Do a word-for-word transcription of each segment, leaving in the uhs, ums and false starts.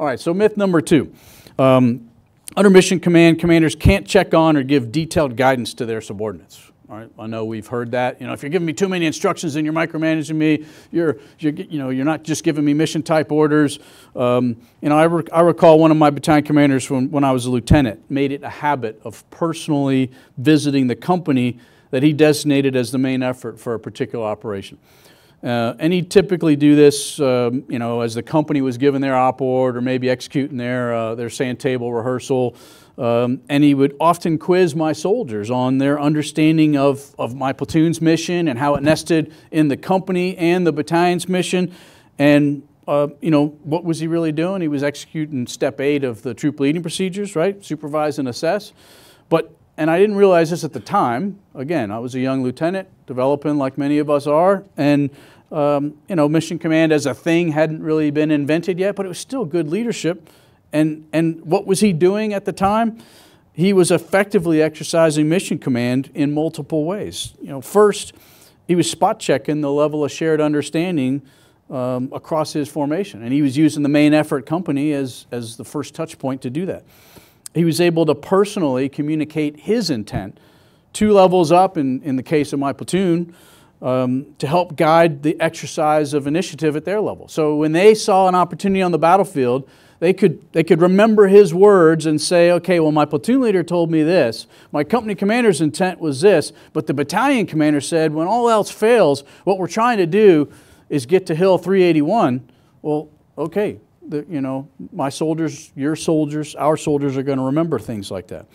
All right, so myth number two. Um, under Mission Command, commanders can't check on or give detailed guidance to their subordinates. All right, I know we've heard that. You know, if you're giving me too many instructions and you're micromanaging me, you're, you're you know, you're not just giving me mission type orders. Um, you know, I, rec I recall one of my battalion commanders from when I was a lieutenant made it a habit of personally visiting the company that he designated as the main effort for a particular operation. Uh, and he'd typically do this, um, you know, as the company was giving their op board or maybe executing their, uh, their sand table rehearsal. Um, and he would often quiz my soldiers on their understanding of, of my platoon's mission and how it nested in the company and the battalion's mission. And, uh, you know, what was he really doing? He was executing step eight of the troop leading procedures, right? Supervise and assess. But, and I didn't realize this at the time. Again, I was a young lieutenant, developing like many of us are. And, um, you know, Mission Command as a thing hadn't really been invented yet, but it was still good leadership. And, and what was he doing at the time? He was effectively exercising mission command in multiple ways. You know, first, he was spot checking the level of shared understanding um, across his formation. And he was using the main effort company as, as the first touch point to do that. He was able to personally communicate his intent two levels up in, in the case of my platoon um, to help guide the exercise of initiative at their level. So when they saw an opportunity on the battlefield, They could, they could remember his words and say, okay, well, my platoon leader told me this. My company commander's intent was this. But the battalion commander said, when all else fails, what we're trying to do is get to Hill three eighty-one. Well, okay, the, you know, my soldiers, your soldiers, our soldiers are going to remember things like that.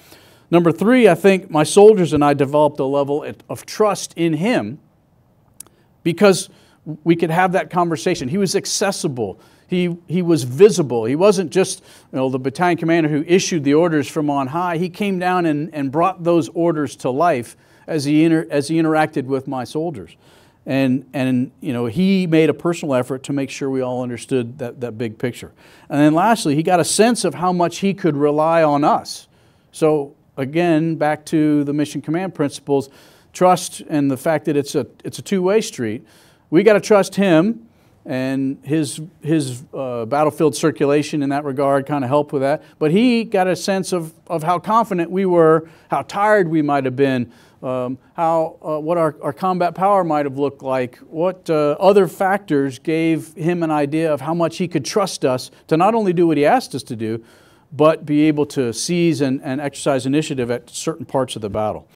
Number three, I think my soldiers and I developed a level of trust in him because we could have that conversation. He was accessible. He, he was visible. He wasn't just, you know, the battalion commander who issued the orders from on high. He came down and, and brought those orders to life as he, inter, as he interacted with my soldiers. And, and you know, he made a personal effort to make sure we all understood that, that big picture. And then lastly, he got a sense of how much he could rely on us. So again, back to the Mission Command principles, trust and the fact that it's a, it's a two-way street. We got to trust him. And his, his uh, battlefield circulation in that regard kind of helped with that. But he got a sense of, of how confident we were, how tired we might have been, um, how, uh, what our, our combat power might have looked like, what uh, other factors gave him an idea of how much he could trust us to not only do what he asked us to do, but be able to seize and, and exercise initiative at certain parts of the battle.